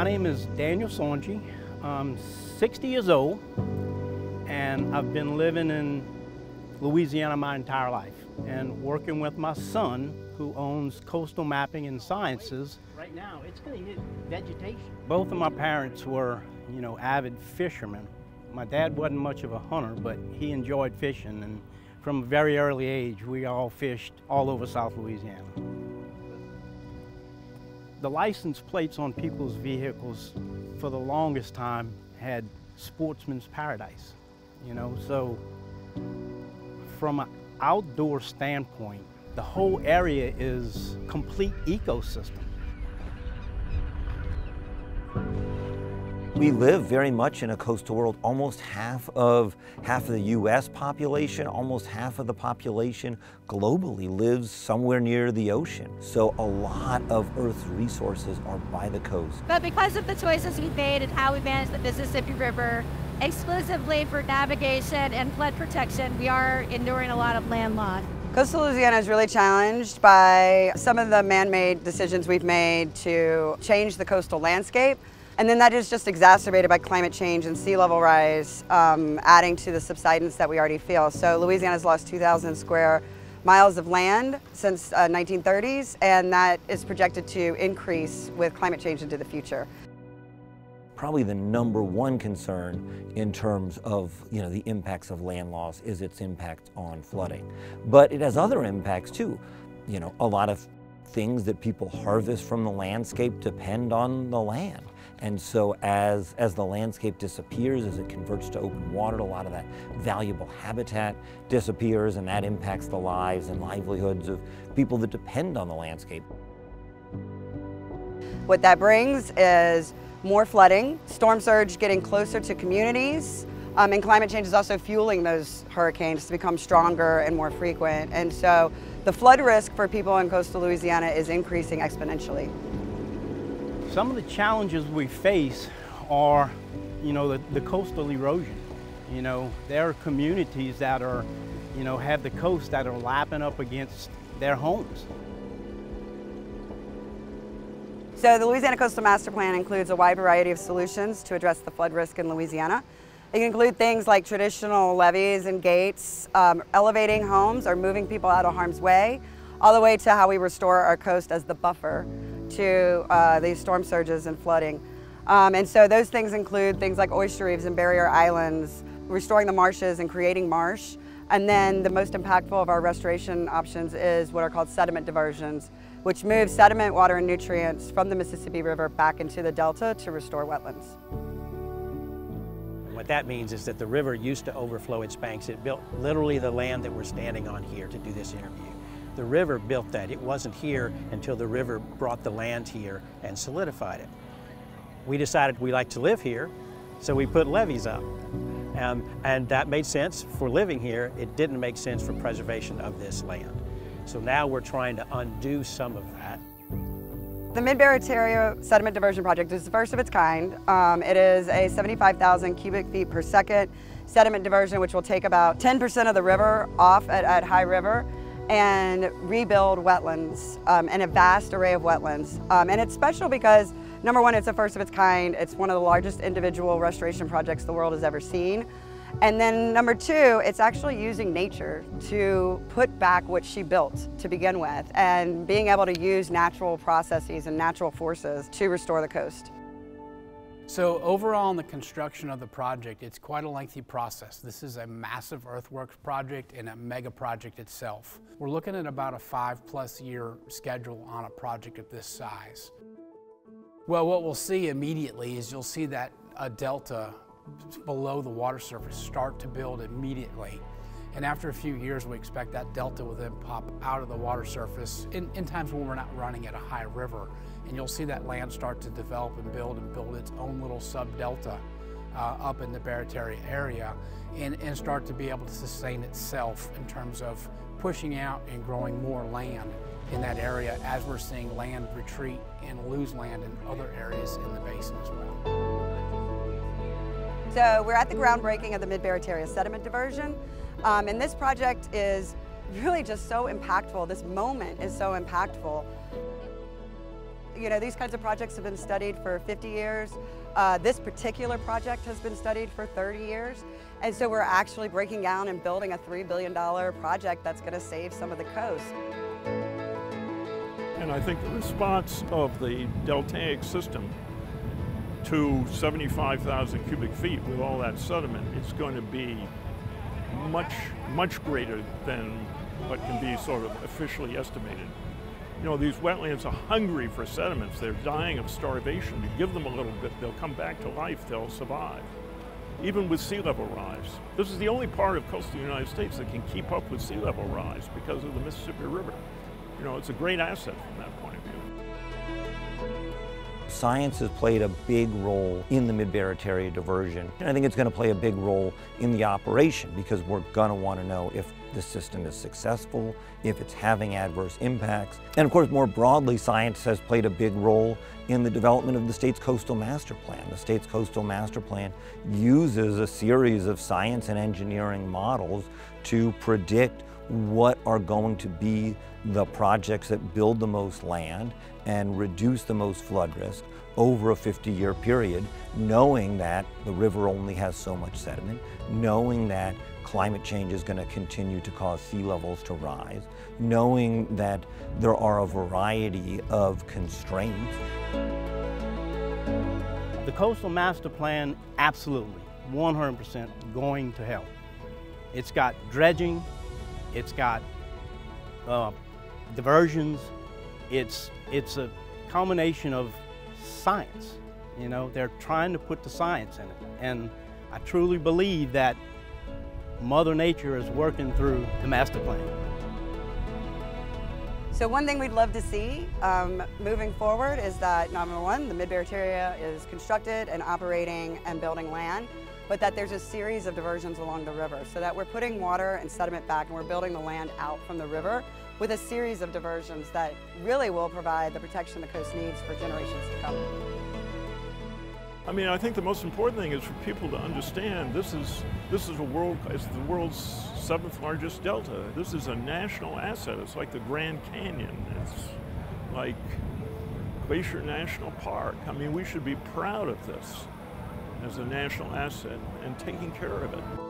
My name is Daniel Songy. I'm 60 years old, and I've been living in Louisiana my entire life and working with my son, who owns Coastal Mapping and Sciences. Right now, it's going to hit vegetation. Both of my parents were, you know, avid fishermen. My dad wasn't much of a hunter, but he enjoyed fishing, and from a very early age, we all fished all over South Louisiana. The license plates on people's vehicles for the longest time had Sportsman's Paradise, you know, so from an outdoor standpoint, the whole area is complete ecosystem. We live very much in a coastal world. Almost half of the U.S. population, almost half of the population globally lives somewhere near the ocean. So a lot of Earth's resources are by the coast. But because of the choices we've made and how we manage the Mississippi River exclusively for navigation and flood protection, we are enduring a lot of land loss. Coastal Louisiana is really challenged by some of the man-made decisions we've made to change the coastal landscape. And then that is just exacerbated by climate change and sea level rise, adding to the subsidence that we already feel. So Louisiana's lost 2,000 square miles of land since 1930s, and that is projected to increase with climate change into the future. Probably the number one concern in terms of, you know, the impacts of land loss is its impact on flooding. But it has other impacts too. You know, a lot of things that people harvest from the landscape depend on the land. And so as the landscape disappears, as it converts to open water, a lot of that valuable habitat disappears, and that impacts the lives and livelihoods of people that depend on the landscape. What that brings is more flooding, storm surge getting closer to communities, and climate change is also fueling those hurricanes to become stronger and more frequent. And so the flood risk for people in coastal Louisiana is increasing exponentially. Some of the challenges we face are, you know, the coastal erosion. You know, there are communities that are, you know, have the coast that are lapping up against their homes. So the Louisiana Coastal Master Plan includes a wide variety of solutions to address the flood risk in Louisiana. It can include things like traditional levees and gates, elevating homes or moving people out of harm's way, all the way to how we restore our coast as the buffer to these storm surges and flooding. And so those things include things like oyster reefs and barrier islands, restoring the marshes and creating marsh. And then the most impactful of our restoration options is what are called sediment diversions, which move sediment, water, and nutrients from the Mississippi River back into the delta to restore wetlands. What that means is that the river used to overflow its banks. It built literally the land that we're standing on here to do this interview. The river built that. It wasn't here until the river brought the land here and solidified it. We decided we like to live here, so we put levees up. And that made sense for living here. It didn't make sense for preservation of this land. So now we're trying to undo some of that. The Mid-Barataria Sediment Diversion Project is the first of its kind. It is a 75,000 cubic feet per second sediment diversion, which will take about 10% of the river off at high river and rebuild wetlands and a vast array of wetlands. And it's special because, number one, it's the first of its kind. It's one of the largest individual restoration projects the world has ever seen. And then number two, it's actually using nature to put back what she built to begin with and being able to use natural processes and natural forces to restore the coast. So overall in the construction of the project, it's quite a lengthy process. This is a massive earthworks project and a mega project itself. We're looking at about a 5+ year schedule on a project of this size. Well, what we'll see immediately is you'll see that a delta below the water surface start to build immediately. And after a few years, we expect that delta will then pop out of the water surface in times when we're not running at a high river. And you'll see that land start to develop and build its own little sub-delta up in the Barataria area and start to be able to sustain itself in terms of pushing out and growing more land in that area as we're seeing land retreat and lose land in other areas in the basin as well. So we're at the groundbreaking of the Mid-Barataria Sediment Diversion. And this project is really just so impactful. This moment is so impactful. You know, these kinds of projects have been studied for 50 years. This particular project has been studied for 30 years. And so we're actually breaking down and building a $3 billion project that's going to save some of the coast. And I think the response of the deltaic system to 75,000 cubic feet with all that sediment is going to be much, much greater than what can be sort of officially estimated. You know, these wetlands are hungry for sediments. They're dying of starvation. You give them a little bit, they'll come back to life, they'll survive. Even with sea level rise. This is the only part of coastal United States that can keep up with sea level rise because of the Mississippi River. You know, it's a great asset from that point of view. Science has played a big role in the Mid-Barataria diversion. And I think it's going to play a big role in the operation because we're going to want to know if the system is successful, if it's having adverse impacts. And of course, more broadly, science has played a big role in the development of the state's Coastal Master Plan. The state's Coastal Master Plan uses a series of science and engineering models to predict what are going to be the projects that build the most land and reduce the most flood risk over a 50-year period, knowing that the river only has so much sediment, knowing that climate change is going to continue to cause sea levels to rise, knowing that there are a variety of constraints. The Coastal Master Plan, absolutely, 100% going to help. It's got dredging, it's got diversions, it's a combination of science. You know, they're trying to put the science in it. And I truly believe that Mother Nature is working through the master plan. So one thing we'd love to see moving forward is that, number one, the Mid-Barataria is constructed and operating and building land, but that there's a series of diversions along the river so that we're putting water and sediment back and we're building the land out from the river with a series of diversions that really will provide the protection the coast needs for generations to come. I mean, I think the most important thing is for people to understand this is it's the world's 7th largest delta. This is a national asset. It's like the Grand Canyon. It's like Glacier National Park. I mean, we should be proud of this as a national asset and taking care of it.